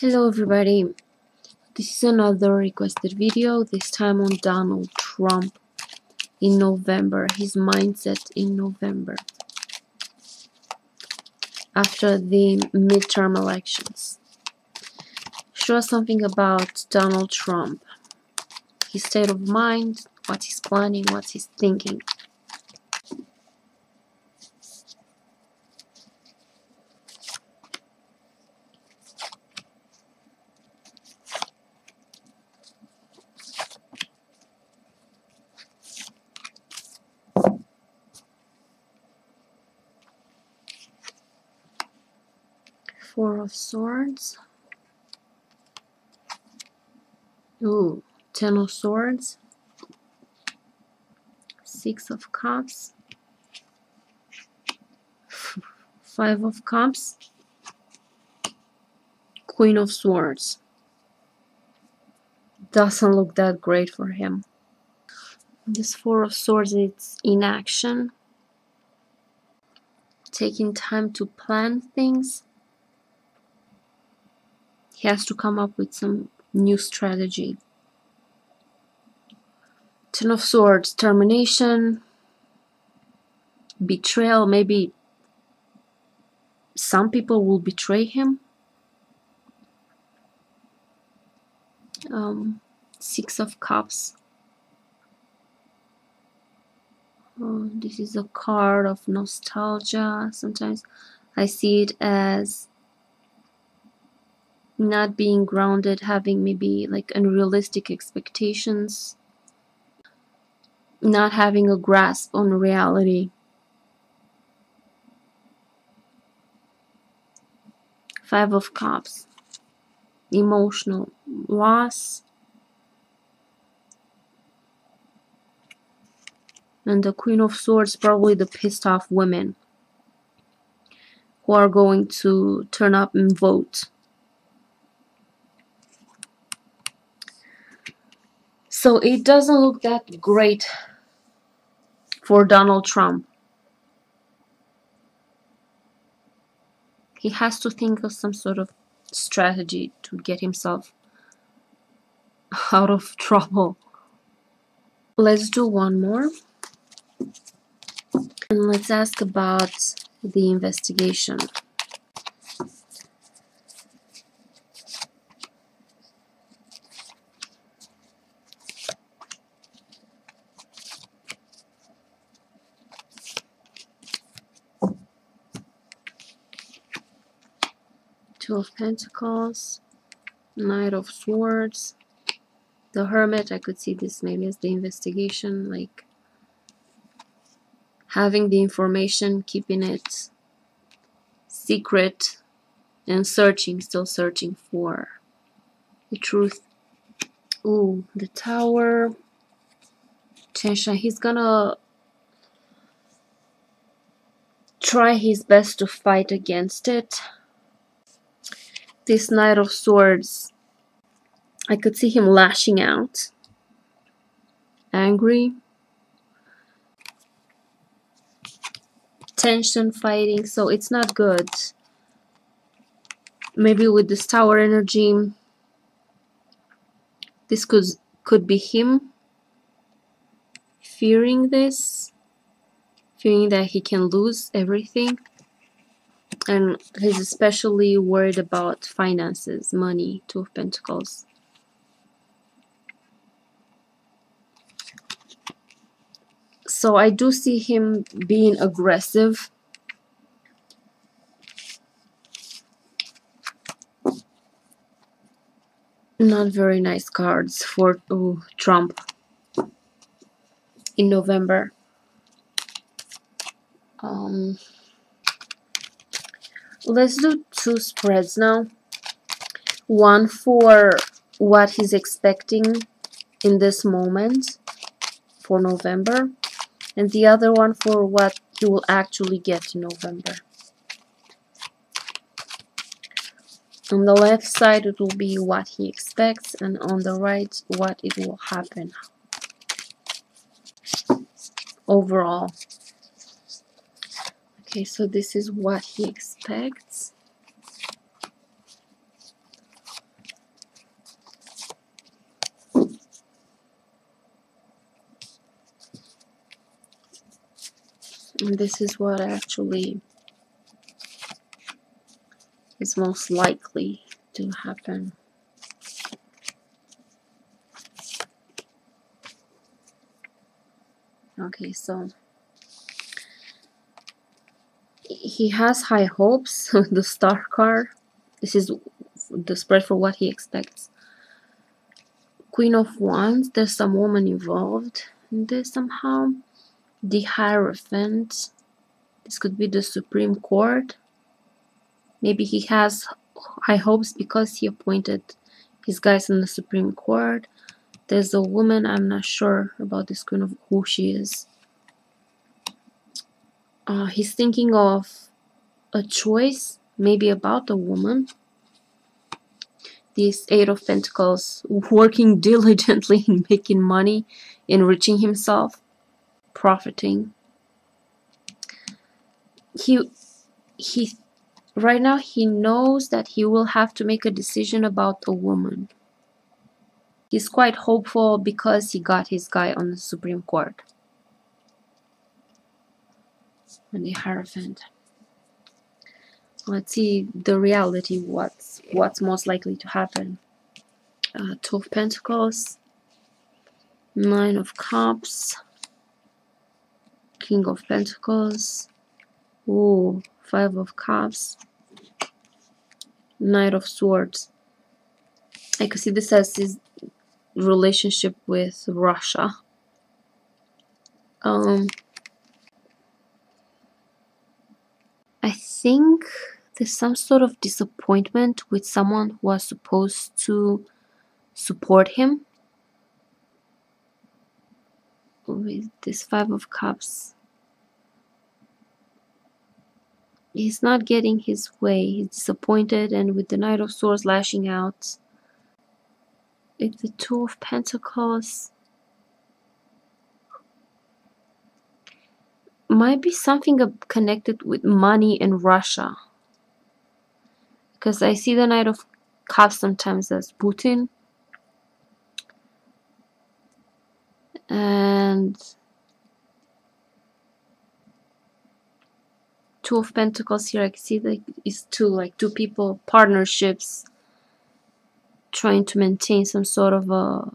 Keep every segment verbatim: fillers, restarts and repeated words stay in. Hello everybody, this is another requested video, this time on Donald Trump in November, his mindset in November after the midterm elections. Show us something about Donald Trump, his state of mind, what he's planning, what he's thinking. Four of Swords. Ooh, Ten of Swords. Six of Cups. Five of Cups. Queen of Swords. Doesn't look that great for him. This Four of Swords, it's inaction. Taking time to plan things. He has to come up with some new strategy. Ten of Swords, termination, betrayal. Maybe some people will betray him. Um, six of Cups. Oh, this is a card of nostalgia. Sometimes I see it as not being grounded, having maybe like unrealistic expectations, not having a grasp on reality. Five of Cups, emotional loss, and the Queen of Swords, probably the pissed off women who are going to turn up and vote. So it doesn't look that great for Donald Trump. He has to think of some sort of strategy to get himself out of trouble. Let's do one more. And let's ask about the investigation. Two of Pentacles, Knight of Swords, the Hermit. I could see this maybe as the investigation, like having the information, keeping it secret, and searching, still searching for the truth. Ooh, the Tower, Tensha. He's gonna try his best to fight against it. This Knight of Swords, I could see him lashing out, angry, tension, fighting, so it's not good. Maybe with this Tower energy, this could, could be him fearing this, fearing that he can lose everything. And he's especially worried about finances, money, Two of Pentacles. So I do see him being aggressive. Not very nice cards for ooh, Trump in November. Um... Let's do two spreads now. One for what he's expecting in this moment for November, and the other one for what he will actually get in November. On the left side, it will be what he expects, and on the right, what it will happen overall. Okay, so this is what he expects. And this is what actually is most likely to happen. Okay, so he has high hopes. The star card. This is the spread for what he expects. Queen of Wands. There's some woman involved in this somehow. The Hierophant. This could be the Supreme Court. Maybe he has high hopes because he appointed his guys in the Supreme Court. There's a woman, I'm not sure about this queen of who she is. Uh, he's thinking of a choice, maybe about a woman. This Eight of Pentacles, working diligently in making money, enriching himself, profiting. He, he, right now he knows that he will have to make a decision about a woman. He's quite hopeful because he got his guy on the Supreme Court. And the Hierophant. Let's see the reality, what's, what's most likely to happen. Uh, Two of Pentacles. Nine of Cups. King of Pentacles. Ooh, Five of Cups. Knight of Swords. I can see this as his relationship with Russia. Um, I think there's some sort of disappointment with someone who was supposed to support him. With this Five of Cups, he's not getting his way. He's disappointed, and with the Knight of Swords lashing out. It's the Two of Pentacles. Might be something connected with money and Russia. Because I see the Knight of Cups sometimes as Putin. And Two of Pentacles here, I can see that it's two, like two people, partnerships, trying to maintain some sort of a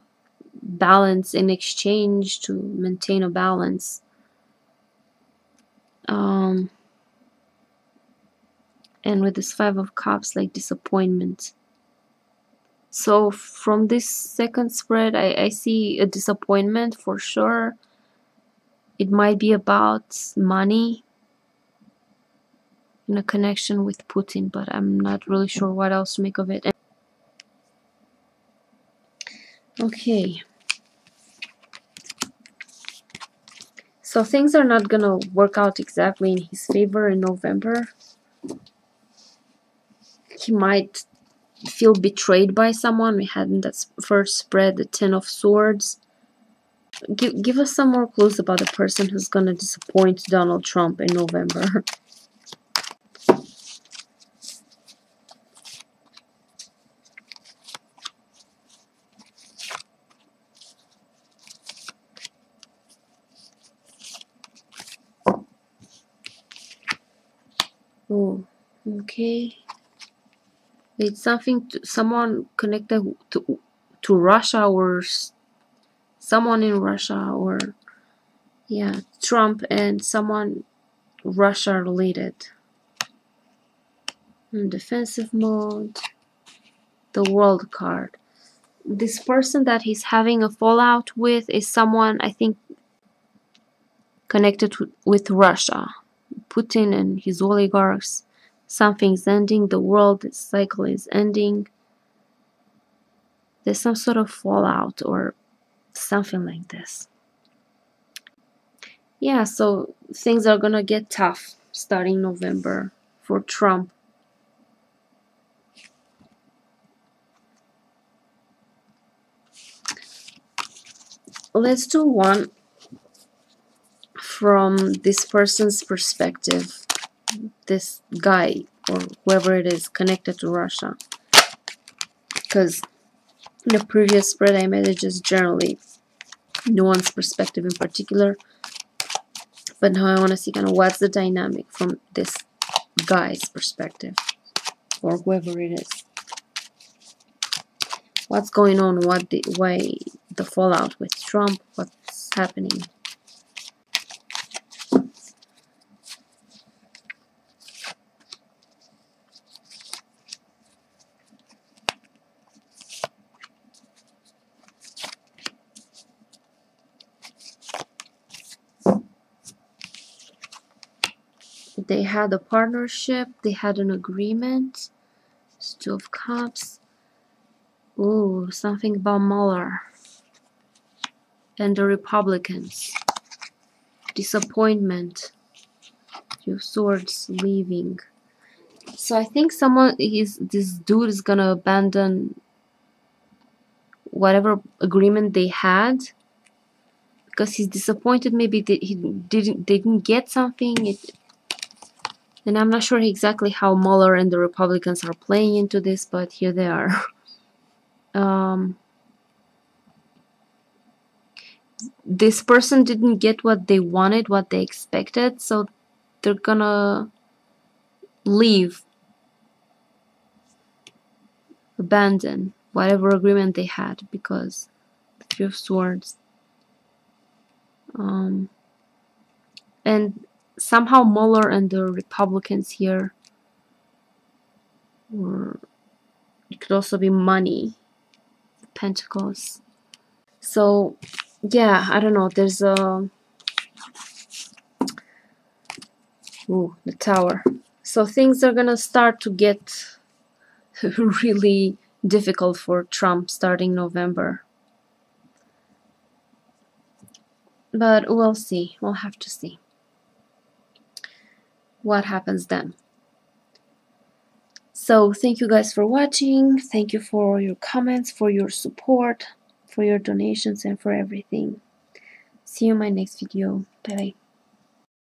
balance in exchange to maintain a balance. Um, and with this Five of Cups, like disappointment. So from this second spread, I, I see a disappointment for sure. It might be about money in a connection with Putin, but I'm not really sure what else to make of it. And okay, so things are not gonna work out exactly in his favor in November. He might feel betrayed by someone. We had in that first spread the Ten of Swords. Give, give us some more clues about the person who's gonna disappoint Donald Trump in November. Oh, okay. It's something to someone connected to to Russia or someone in Russia, or yeah, Trump and someone Russia related. In defensive mode, the World card. This person that he's having a fallout with is someone I think connected with, with Russia. Putin and his oligarchs. Something's ending. The world cycle is ending. There's some sort of fallout or something like this. Yeah, so things are gonna get tough starting November for Trump. Let's do one from this person's perspective, this guy or whoever it is connected to Russia, because in the previous spread I made it just generally, no one's perspective in particular, But now I want to see kind of what's the dynamic from this guy's perspective, or whoever it is. What's going on? What the way the fallout with Trump? What's happening? They had a partnership, they had an agreement. It's Two of Cups. Ooh, something about Mueller and the Republicans. Disappointment. Two of Swords, leaving. So I think someone is this dude is gonna abandon whatever agreement they had, because he's disappointed. Maybe they, he didn't they didn't get something. It, And I'm not sure exactly how Mueller and the Republicans are playing into this, but here they are. um, this person didn't get what they wanted, what they expected, so they're gonna leave, abandon whatever agreement they had, because the Three of Swords. Um, and somehow Mueller and the Republicans here, or it could also be money, Pentacles. So yeah, I don't know, there's a ooh, the Tower. So things are gonna start to get really difficult for Trump starting November, but we'll see, we'll have to see what happens then. So thank you guys for watching, thank you for your comments, for your support, for your donations, and for everything. See you in my next video. Bye bye.